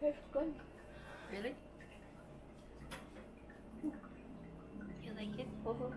Tastes good. Really? You like it? Uh-huh.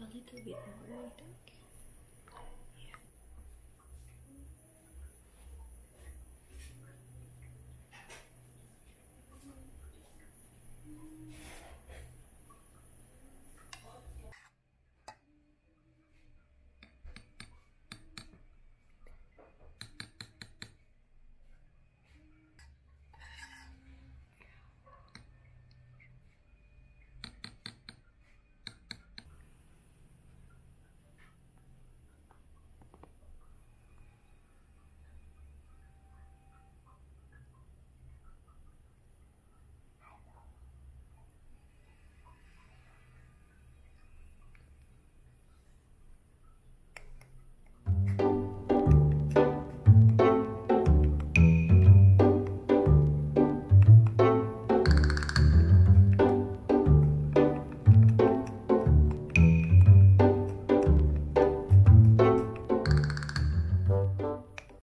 A little bit more water.